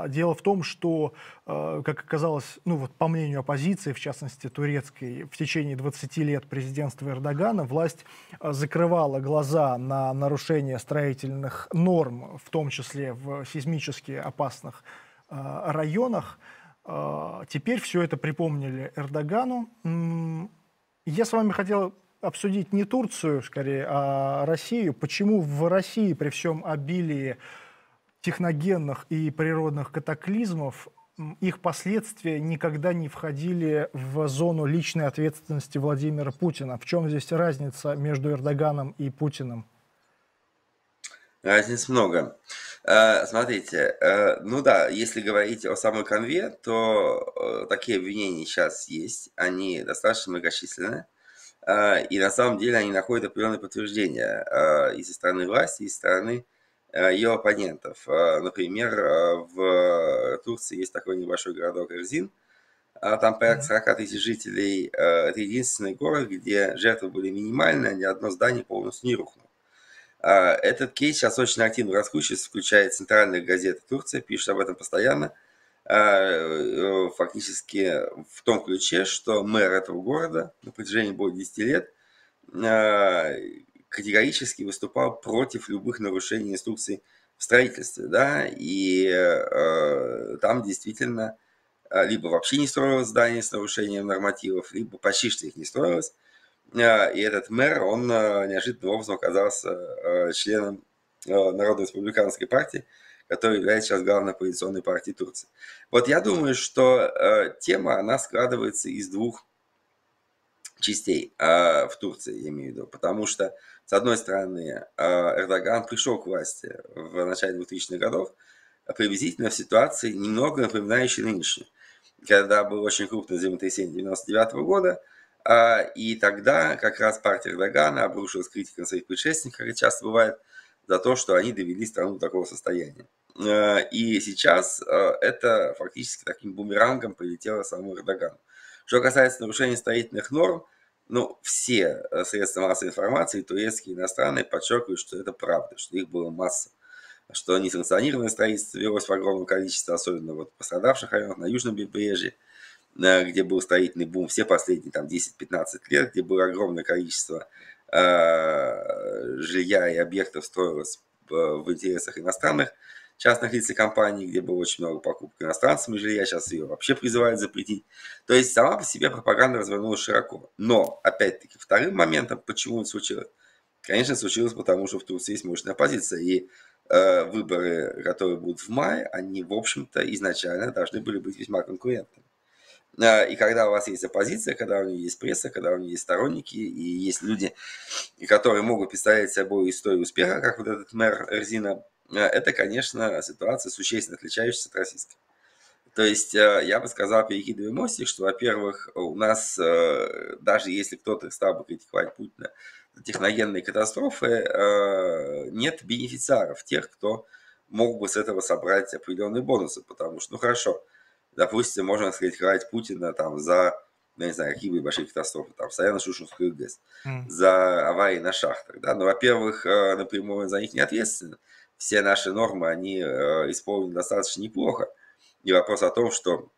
Дело в том, что, как оказалось, ну вот по мнению оппозиции, в частности турецкой, в течение двадцати лет президентства Эрдогана власть закрывала глаза на нарушение строительных норм, в том числе в сейсмически опасных районах. Теперь все это припомнили Эрдогану. Я с вами хотел обсудить не Турцию, скорее, а Россию. Почему в России при всем обилии техногенных и природных катаклизмов их последствия никогда не входили в зону личной ответственности Владимира Путина? В чем здесь разница между Эрдоганом и Путиным? Разниц много. Смотрите, ну да, если говорить о самой конве, то такие обвинения сейчас есть, они достаточно многочисленны. И на самом деле они находят определенное подтверждение и со стороны власти, и со стороны ее оппонентов. Например, в Турции есть такой небольшой городок Герзин, там порядка сорока тысяч жителей. Это единственный город, где жертвы были минимальны, ни одно здание полностью не рухнуло. Этот кейс сейчас очень активно раскручивается, включая центральные газеты Турции, пишут об этом постоянно, фактически в том ключе, что мэр этого города на протяжении более десяти лет категорически выступал против любых нарушений инструкций в строительстве, да, и э, там действительно либо вообще не строилось здание с нарушением нормативов, либо почти что их не строилось, э, и этот мэр, он э, неожиданным образом оказался э, членом э, Народно-республиканской партии, которая является сейчас главной оппозиционной партией Турции. Вот я думаю, что э, тема, она складывается из двух частей э, в Турции, я имею в виду, потому что, с одной стороны, э, Эрдоган пришел к власти в начале двухтысячных годов, приблизительно в ситуации, немного напоминающей нынешнюю, когда было очень крупное землетрясение девяносто девятого года, э, и тогда как раз партия Эрдогана обрушилась критика на своих предшественников, как это часто бывает, за то, что они довели страну до такого состояния. И сейчас это фактически таким бумерангом полетело самому Эрдогану. Что касается нарушения строительных норм, ну, все средства массовой информации, турецкие и иностранные, подчеркивают, что это правда, что их было масса, что несанкционированное строительство велось в огромном количестве, особенно вот пострадавших районов на Южном побережье, где был строительный бум все последние там десять-пятнадцать лет, где было огромное количество жилья и объектов строилось в интересах иностранных частных лиц и компаний, где было очень много покупок иностранцами жилья, сейчас ее вообще призывают запретить. То есть сама по себе пропаганда развернулась широко. Но, опять-таки, вторым моментом, почему это случилось? Конечно, случилось потому, что в Турции есть мощная оппозиция, и э, выборы, которые будут в мае, они, в общем-то, изначально должны были быть весьма конкурентными. И когда у вас есть оппозиция, когда у нее есть пресса, когда у нее есть сторонники, и есть люди, которые могут представлять собой историю успеха, как вот этот мэр Эрзина, это, конечно, ситуация, существенно отличающаяся от российской. То есть, я бы сказал, перекидывая мостик, что, во-первых, у нас, даже если кто-то стал бы критиковать Путина за техногенные катастрофы, нет бенефициаров, тех, кто мог бы с этого собрать определенные бонусы, потому что, ну хорошо, допустим, можно критиковать Путина там, за, я не знаю, какие были большие катастрофы, там, Саяно-Шушенскую ГЭС, mm. за аварии на шахтах, да, но, во-первых, напрямую за них не ответственен. Все наши нормы, они исполнены достаточно неплохо, и вопрос о том, что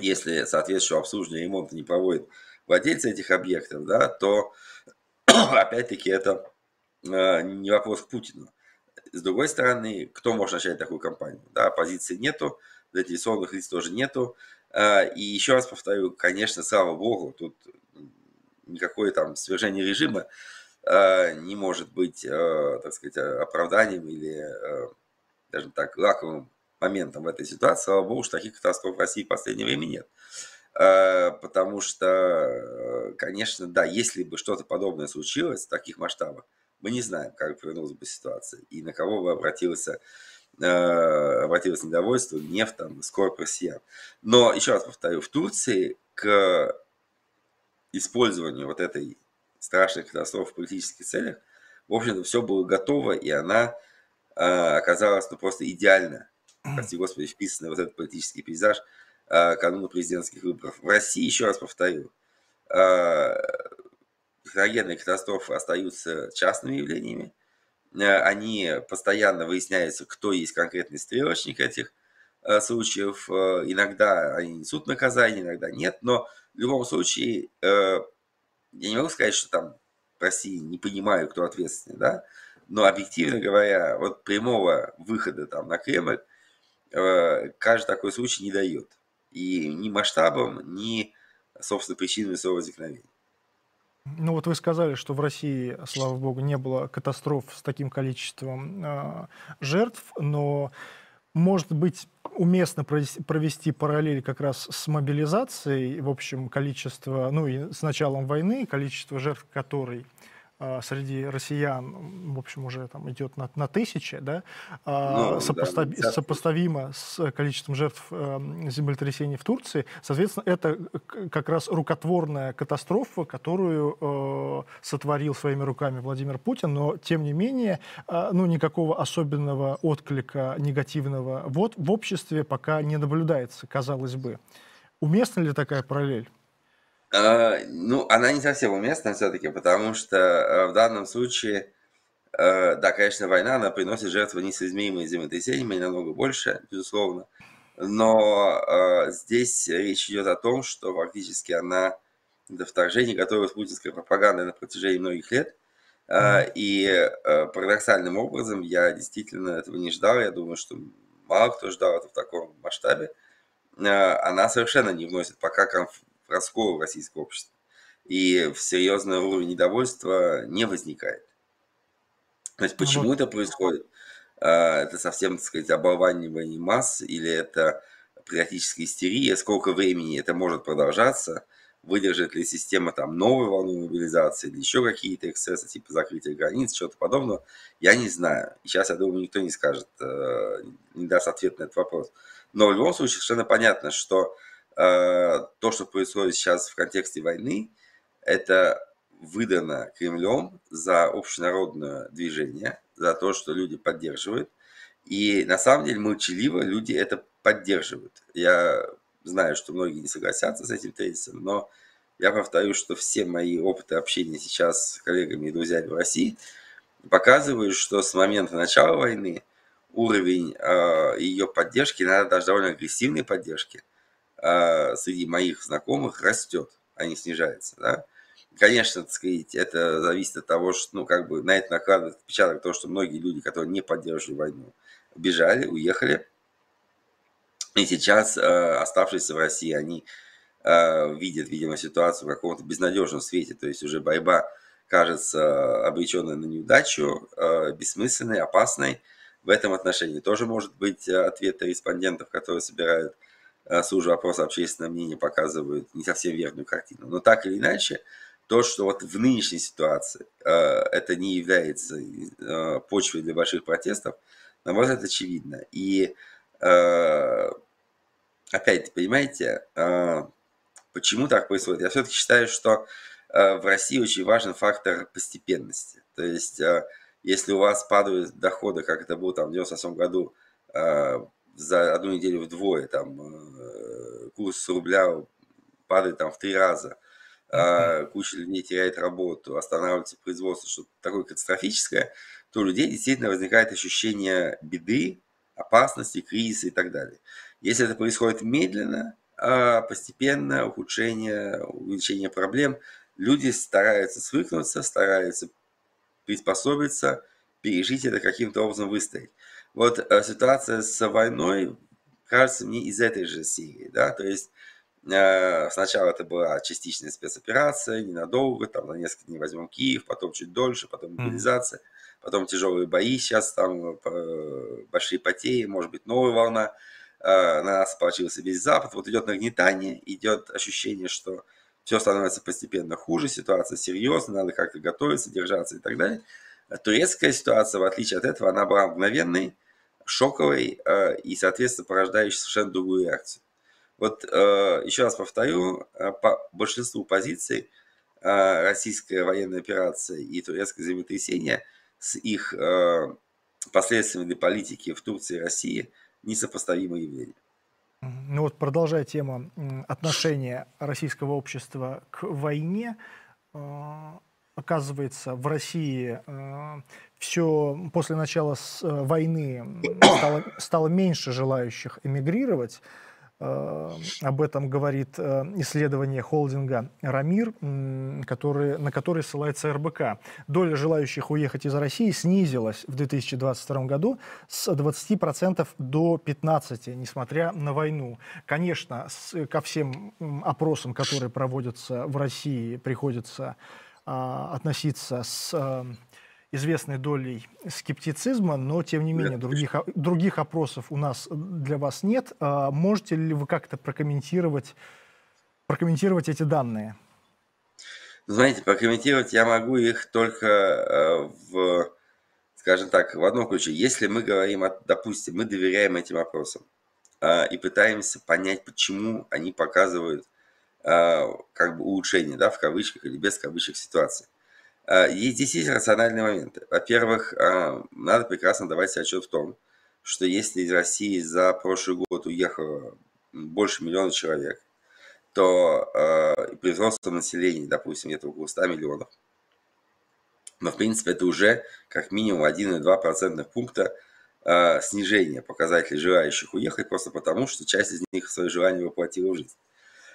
если соответствующего обслуживания ремонта не проводят владельцы этих объектов, да, то, опять-таки, это не вопрос к Путину. С другой стороны, кто может начать такую кампанию? Да, оппозиции нету, заинтересованных лиц тоже нету. И еще раз повторю, конечно, слава богу, тут никакое там свержение режима не может быть, так сказать, оправданием или, даже так, лаковым моментом в этой ситуации. Слава богу, что таких катастроф в России в последнее время нет. Потому что, конечно, да, если бы что-то подобное случилось в таких масштабах, мы не знаем, как повернулась бы ситуация и на кого бы обратился обратилось недовольство, гнев, там, скорбь россиян. Но, еще раз повторю, в Турции к использованию вот этой страшной катастрофы в политических целях, в общем-то, все было готово, и она э, оказалась, ну, просто идеально, прости господи, вписана в вот этот политический пейзаж э, кануна президентских выборов. В России, еще раз повторю, э, техногенные катастрофы остаются частными явлениями, они постоянно выясняются, кто есть конкретный стрелочник этих э, случаев. Э, иногда они несут наказание, иногда нет. Но в любом случае, э, я не могу сказать, что там в России не понимаю, кто ответственный, да? Но объективно говоря, вот прямого выхода там на Кремль э, каждый такой случай не дает. И ни масштабом, ни, собственно, причинами своего возникновения. Ну вот вы сказали, что в России, слава богу, не было катастроф с таким количеством э, жертв, но, может быть, уместно провести параллель как раз с мобилизацией, в общем, количество, ну и с началом войны, количество жертв которой э, среди россиян, в общем, уже там идет на, на тысячи, да, э, ну, сопостави, да, сопоставимо с количеством жертв э, землетрясений в Турции. Соответственно, это как раз рукотворная катастрофа, которую э, сотворил своими руками Владимир Путин, но, тем не менее, э, ну, никакого особенного отклика негативного вот в обществе пока не наблюдается, казалось бы. Уместна ли такая параллель? Ну, она не совсем уместна все-таки, потому что в данном случае, да, конечно, война, она приносит жертвы несоизмеримые землетрясениями, намного больше, безусловно, но здесь речь идет о том, что фактически она, это вторжение готовилась путинская пропаганда на протяжении многих лет, И парадоксальным образом я действительно этого не ждал. Я думаю, что мало кто ждал это в таком масштабе. Она совершенно не вносит пока раскола в российское общество. И в серьезный уровень недовольства не возникает. То есть почему это происходит? Это совсем, так сказать, оболванивание масс или это патриотическая истерия? Сколько времени это может продолжаться? Выдержит ли система там новую волну мобилизации или еще какие-то эксцессы, типа закрытия границ, чего-то подобного, я не знаю. И сейчас, я думаю, никто не скажет, не даст ответ на этот вопрос. Но в любом случае совершенно понятно, что то, что происходит сейчас в контексте войны, это выдано Кремлем за общенародное движение, за то, что люди поддерживают. И на самом деле молчаливо люди это поддерживают. Я знаю, что многие не согласятся с этим тезисом, но я повторю, что все мои опыты общения сейчас с коллегами и друзьями в России показывают, что с момента начала войны уровень э, ее поддержки, иногда даже довольно агрессивной поддержки, э, среди моих знакомых растет, а не снижается. Да? Конечно, так сказать, это зависит от того, что ну, как бы на это накладывает отпечаток то, что многие люди, которые не поддерживали войну, бежали, уехали. И сейчас э, оставшиеся в России, они э, видят, видимо, ситуацию в каком-то безнадежном свете. То есть уже борьба кажется обреченной на неудачу, э, бессмысленной, опасной. В этом отношении тоже может быть ответ респондентов, которые собирают э, службу опроса общественного мнения, показывают не совсем верную картину. Но так или иначе, то, что вот в нынешней ситуации э, это не является э, почвой для больших протестов, на мой взгляд, очевидно. И э, Опять, понимаете, почему так происходит? Я все-таки считаю, что в России очень важен фактор постепенности. То есть, если у вас падают доходы, как это было там в девяносто восьмом году, за одну неделю вдвое, там, курс рубля падает там в три раза, mm-hmm. куча людей теряет работу, останавливается производство, что-то такое катастрофическое, то у людей действительно возникает ощущение беды, опасности, кризиса и так далее. Если это происходит медленно, постепенно ухудшение, увеличение проблем, люди стараются свыкнуться, стараются приспособиться, пережить это, каким-то образом выстоять. Вот ситуация с войной, кажется мне, из этой же серии. Да? То есть сначала это была частичная спецоперация, ненадолго, там на несколько дней возьмем Киев, потом чуть дольше, потом мобилизация, потом тяжелые бои, сейчас там большие потери, может быть, новая волна. На нас получился весь Запад, вот идет нагнетание, идет ощущение, что все становится постепенно хуже, ситуация серьезная, надо как-то готовиться, держаться и так далее. Турецкая ситуация, в отличие от этого, она была мгновенной, шоковой и, соответственно, порождающей совершенно другую реакцию. Вот еще раз повторю, по большинству позиций российская военная операция и турецкое землетрясение с их последствиями для политики в Турции и России несопоставимые явления. Ну вот, продолжая тему отношения российского общества к войне, оказывается, в России все после начала войны стало, стало меньше желающих эмигрировать. Об этом говорит исследование холдинга «Рамир», который, на который ссылается эр бэ ка. Доля желающих уехать из России снизилась в две тысячи двадцать втором году с двадцати процентов до пятнадцати процентов, несмотря на войну. Конечно, ко всем опросам, которые проводятся в России, приходится относиться с известной долей скептицизма, но, тем не менее, других, других опросов у нас для вас нет. Можете ли вы как-то прокомментировать, прокомментировать эти данные? Знаете, прокомментировать я могу их только в, скажем так, в одном ключе. Если мы говорим, допустим, мы доверяем этим опросам и пытаемся понять, почему они показывают как бы улучшение, да, в кавычках или без кавычек ситуации. И здесь есть рациональные моменты. Во-первых, надо прекрасно давать себе отчет в том, что если из России за прошлый год уехало больше миллиона человек, то при взрослом населении, допустим, где-то около ста миллионов, но, в принципе, это уже как минимум один и два процента пункта снижения показателей желающих уехать, просто потому, что часть из них свои желания воплотила в жизнь.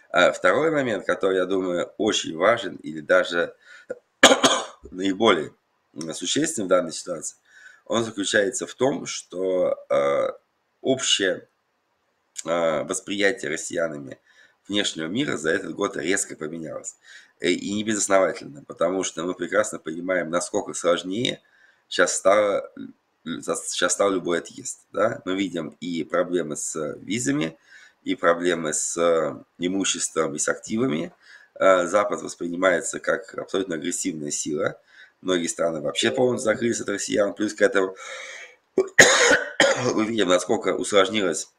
Второй момент, который, я думаю, очень важен или даже наиболее существенен в данной ситуации, он заключается в том, что э, общее э, восприятие россиянами внешнего мира за этот год резко поменялось. И не безосновательно, потому что мы прекрасно понимаем, насколько сложнее сейчас стало, сейчас стал любой отъезд. Да? Мы видим и проблемы с визами, и проблемы с имуществом и с активами. Запад воспринимается как абсолютно агрессивная сила. Многие страны вообще полностью закрылись от россиян. Плюс к этому мы видим, насколько усложнилась,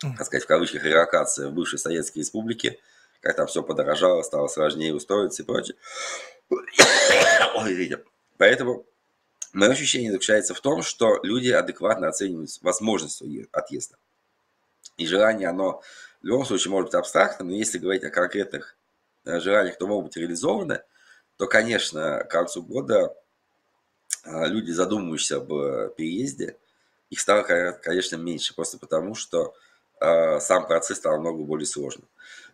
так сказать, в кавычках, релокация в бывшей Советской Республике. Как там все подорожало, стало сложнее устроиться и прочее. Поэтому мое ощущение заключается в том, что люди адекватно оценивают возможность отъезда. И желание, оно в любом случае может быть абстрактным, но если говорить о конкретных желаниях, то могут быть реализованы, то, конечно, к концу года люди, задумывающиеся об переезде, их стало, конечно, меньше, просто потому что сам процесс стал намного более сложным.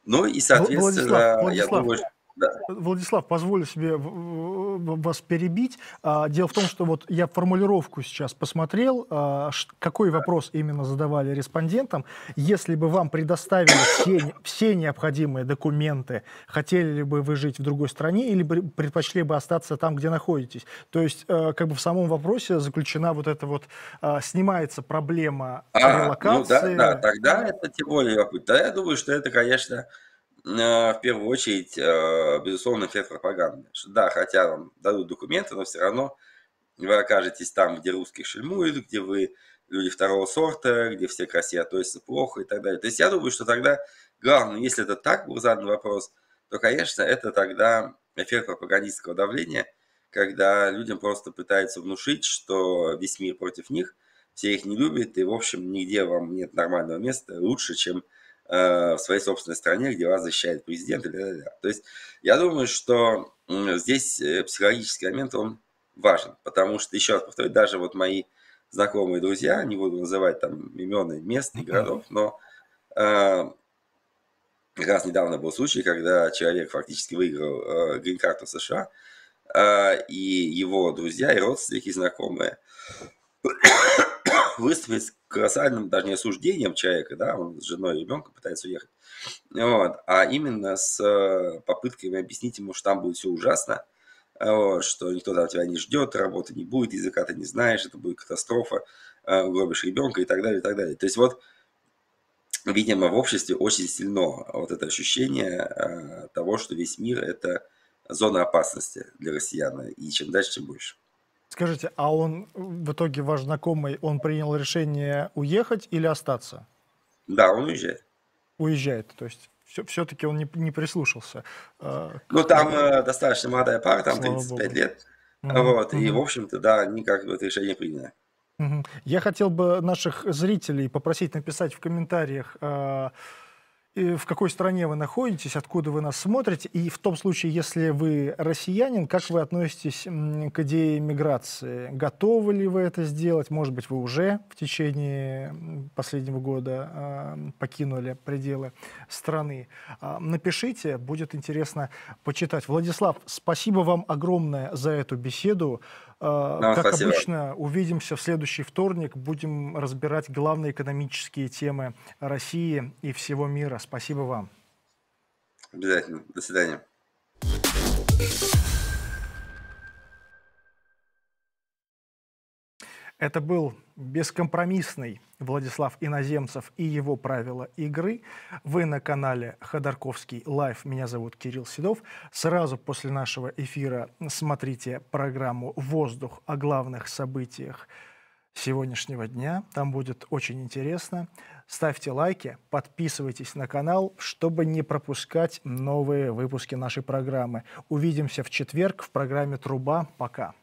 Ну и, соответственно, Владислав, Владислав, я думаю, что... Да. Владислав, позволю себе вас перебить. Дело в том, что вот я формулировку сейчас посмотрел, какой вопрос именно задавали респондентам. Если бы вам предоставили все, все необходимые документы, хотели ли бы вы жить в другой стране или предпочли бы остаться там, где находитесь? То есть как бы в самом вопросе заключена вот эта вот, снимается проблема а, релокации. Ну да, да, тогда это тем более любопытно. Я думаю, что это, конечно... в первую очередь, безусловно, эффект пропаганды. Да, хотя вам дадут документы, но все равно вы окажетесь там, где русских шельмуют, где вы люди второго сорта, где все к России относятся плохо и так далее. То есть я думаю, что тогда главное, если это так был задан вопрос, то, конечно, это тогда эффект пропагандистского давления, когда людям просто пытаются внушить, что весь мир против них, все их не любят, и, в общем, нигде вам нет нормального места лучше, чем в своей собственной стране, где вас защищает президент. То есть я думаю, что здесь психологический момент, он важен, потому что, еще раз повторю, даже вот мои знакомые друзья, не буду называть там имен и мест, и городов, но э, как раз недавно был случай, когда человек фактически выиграл э, грин-карту США, э, и его друзья, и родственники, и знакомые выступили с колоссальным даже не осуждением человека, да, он с женой и ребенком пытается уехать, вот, а именно с попытками объяснить ему, что там будет все ужасно, вот, что никто там тебя не ждет, работы не будет, языка ты не знаешь, это будет катастрофа, угробишь ребенка и так далее, и так далее. То есть вот, видимо, в обществе очень сильно вот это ощущение того, что весь мир – это зона опасности для россиян, и чем дальше, тем больше. Скажите, а он, в итоге ваш знакомый, он принял решение уехать или остаться? Да, он уезжает. Уезжает, то есть все, все-таки он не, не прислушался. Ну, там э, достаточно молодая пара, там тридцать пять лет, угу. вот, угу. и, в общем-то, да, они как бы это решение приняли. Угу. Я хотел бы наших зрителей попросить написать в комментариях... Э, в какой стране вы находитесь, откуда вы нас смотрите, и в том случае, если вы россиянин, как вы относитесь к идее миграции? Готовы ли вы это сделать? Может быть, вы уже в течение последнего года покинули пределы страны? Напишите, будет интересно почитать. Владислав, спасибо вам огромное за эту беседу. Нам как спасибо. Обычно, увидимся в следующий вторник. Будем разбирать главные экономические темы России и всего мира. Спасибо вам. Обязательно. До свидания. Это был бескомпромиссный Владислав Иноземцев и его правила игры. Вы на канале Ходорковский Live. Меня зовут Кирилл Седов. Сразу после нашего эфира смотрите программу «Воздух» о главных событиях сегодняшнего дня. Там будет очень интересно. Ставьте лайки, подписывайтесь на канал, чтобы не пропускать новые выпуски нашей программы. Увидимся в четверг в программе «Труба». Пока.